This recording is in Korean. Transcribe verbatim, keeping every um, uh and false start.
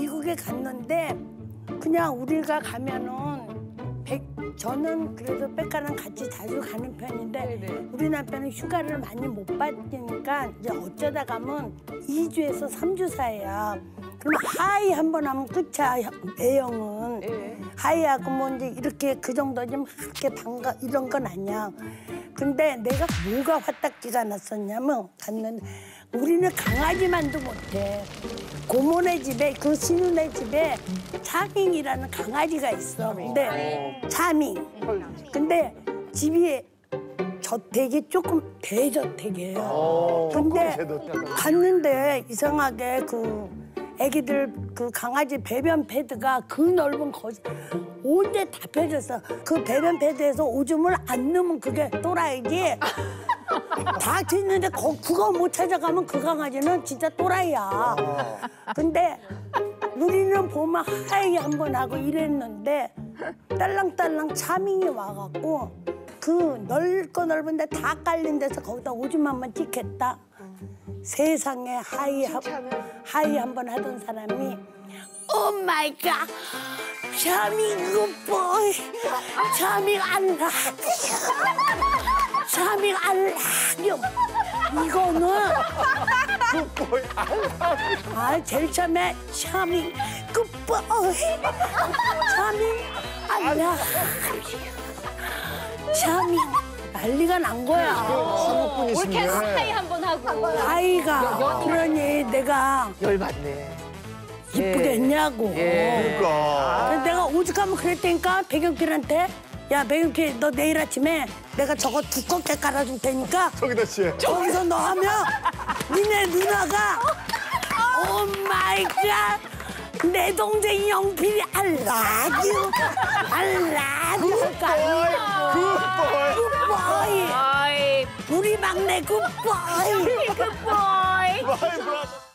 미국에 갔는데 그냥 우리가 가면은 백, 저는 그래도 백가랑 같이 자주 가는 편인데 네네. 우리 남편은 휴가를 많이 못 받으니까 이제 어쩌다 가면 이 주에서 삼 주 사이야. 그럼 하이 한 번 하면 끝이야, 배영은. 네. 하이하고 뭐 이제 이렇게 그 정도지 막 이렇게 반가, 이런 건 아니야. 근데 내가 뭐가 화딱지가 났었냐면, 갔는데 우리는 강아지만도 못해. 고모네 집에, 그 시누네 집에 차밍이라는 강아지가 있어. 근데, 차밍. 근데 집이 저택이 조금 대저택이에요. 근데 갔는데 이상하게 그, 애기들 그 강아지 배변 패드가 그 넓은 거지 온데 다 펴졌어. 그 배변 패드에서 오줌을 안 넣으면 그게 또라이지. 다 튀는데 그거 못 찾아가면 그 강아지는 진짜 또라이야. 근데 우리는 보면 하이 한번 하고 이랬는데 딸랑딸랑 차밍이 와갖고 그 넓고 넓은데 다 깔린 데서 거기다 오줌만만 찍혔다. 세상에 하이 한, 하이 한번 하던 사람이 오 마이 갓 차밍 굿보이 차밍 안락 차밍 안락용 이거는 굿보이 아 제일 처음에 차밍 굿보이 차밍 안락 차밍 난리가 난 거야. 이렇게 하이 한번 하고. 하이가 그러니 내가 열받네. 이쁘게 했냐고. 예. 그러니까. 내가 오죽하면 그랬다니까 백영필한테. 야 백영필 너 내일 아침에 내가 저거 두껍게 깔아줄 테니까. 저기다 씨. 저기서 너 하면 니네 누나가 오 마이 갓. 내 동생 영필이 I love you, I love you. 굿보이, 굿보이. 우리 막내 굿보이, 굿보이.